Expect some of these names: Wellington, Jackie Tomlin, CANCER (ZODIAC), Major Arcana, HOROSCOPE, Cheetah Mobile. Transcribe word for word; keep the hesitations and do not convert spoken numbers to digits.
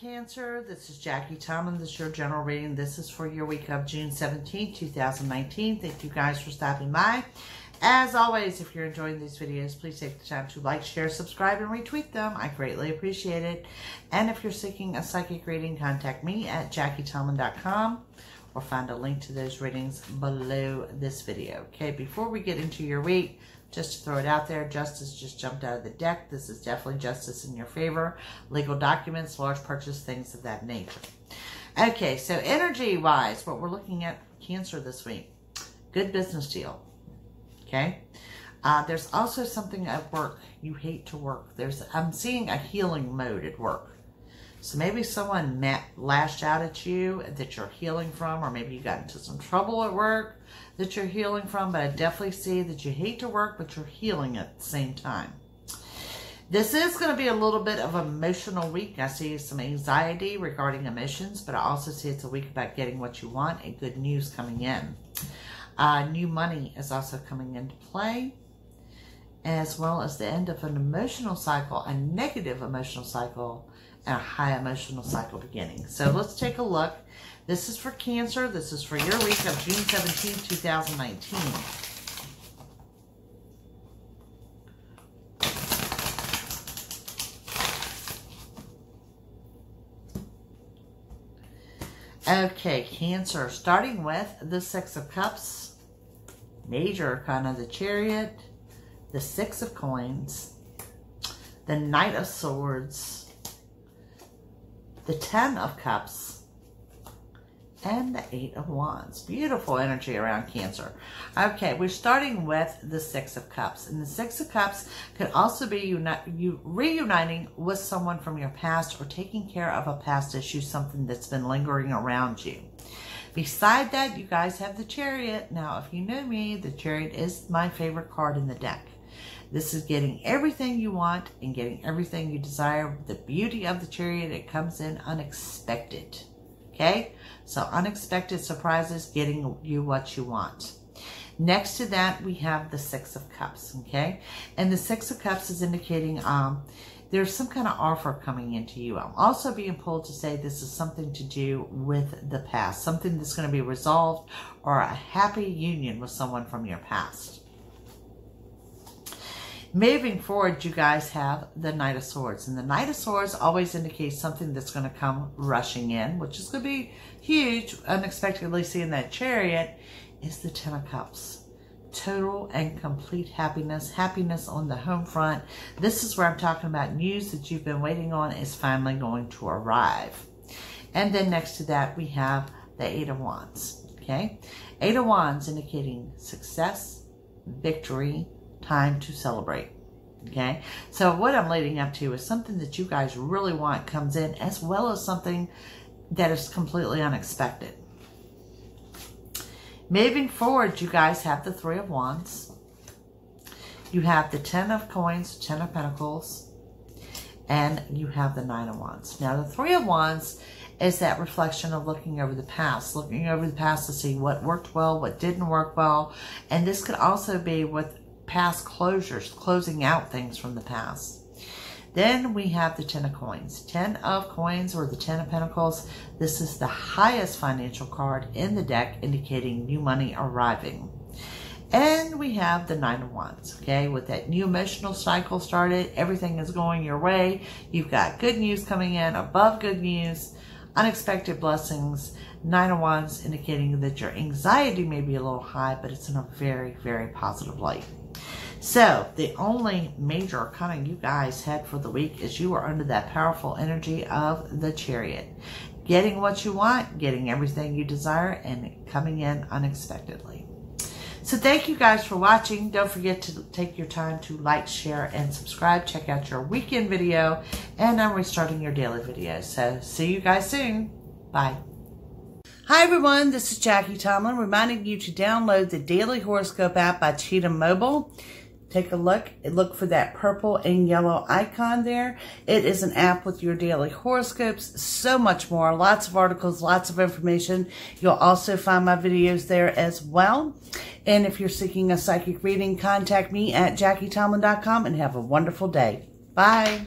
Cancer, this is Jackie Tomlin. This is your general reading. This is for your week of June seventeenth, two thousand nineteen. Thank you guys for stopping by. As always, if you're enjoying these videos, please take the time to like, share, subscribe, and retweet them. I greatly appreciate it. And if you're seeking a psychic reading, contact me at jackie tomlin dot com or find a link to those readings below this video. Okay, before we get into your week, just to throw it out there, justice just jumped out of the deck. This is definitely justice in your favor. Legal documents, large purchase, things of that nature. Okay, so energy-wise, what we're looking at Cancer this week. Good business deal, okay? Uh, there's also something at work. You hate to work. There's I'm seeing a healing mode at work. So maybe someone met, lashed out at you that you're healing from, or maybe you got into some trouble at work that you're healing from, but I definitely see that you hate to work, but you're healing at the same time. This is going to be a little bit of an emotional week. I see some anxiety regarding emotions, but I also see it's a week about getting what you want and good news coming in. Uh, new money is also coming into play, as well as the end of an emotional cycle, a negative emotional cycle, and a high emotional cycle beginning. So let's take a look. This is for Cancer. This is for your week of June seventeenth, two thousand nineteen. Okay, Cancer, starting with the Six of Cups, Major Arcana, the Chariot, the Six of Coins, the Knight of Swords, the Ten of Cups, and the Eight of Wands. Beautiful energy around Cancer. Okay, we're starting with the Six of Cups. And the Six of Cups could also be you reuniting with someone from your past or taking care of a past issue, something that's been lingering around you. Beside that, you guys have the Chariot. Now, if you know me, the Chariot is my favorite card in the deck. This is getting everything you want and getting everything you desire. The beauty of the Chariot, it comes in unexpected. Okay? So unexpected surprises, getting you what you want. Next to that, we have the Six of Cups. Okay? And the Six of Cups is indicating um, there's some kind of offer coming into you. I'm also being pulled to say this is something to do with the past. Something that's going to be resolved, or a happy union with someone from your past. Moving forward, you guys have the Knight of Swords. And the Knight of Swords always indicates something that's going to come rushing in, which is going to be huge. Unexpectedly seeing that Chariot is the Ten of Cups. Total and complete happiness. Happiness on the home front. This is where I'm talking about news that you've been waiting on is finally going to arrive. And then next to that, we have the Eight of Wands. Okay? Eight of Wands indicating success, victory, time to celebrate. Okay, so what I'm leading up to is something that you guys really want comes in, as well as something that is completely unexpected. Moving forward, you guys have the Three of Wands, you have the Ten of Coins, Ten of Pentacles, and you have the Nine of Wands. Now the Three of Wands is that reflection of looking over the past, looking over the past to see what worked well, what didn't work well, and this could also be with past closures, closing out things from the past. Then we have the Ten of Coins. Ten of Coins, or the Ten of Pentacles. This is the highest financial card in the deck, indicating new money arriving. And we have the Nine of Wands. Okay, with that new emotional cycle started, everything is going your way. You've got good news coming in, above good news, unexpected blessings. Nine of Wands indicating that your anxiety may be a little high, but it's in a very, very positive light. So, the only major arcana you guys had for the week is you are under that powerful energy of the Chariot. Getting what you want, getting everything you desire, and coming in unexpectedly. So, thank you guys for watching. Don't forget to take your time to like, share, and subscribe. Check out your weekend video, and I'm restarting your daily video. So, see you guys soon. Bye. Hi everyone, this is Jackie Tomlin, reminding you to download the Daily Horoscope app by Cheetah Mobile. Take a look. Look for that purple and yellow icon there. It is an app with your daily horoscopes, so much more. Lots of articles, lots of information. You'll also find my videos there as well. And if you're seeking a psychic reading, contact me at jackie tomlin dot com and have a wonderful day. Bye.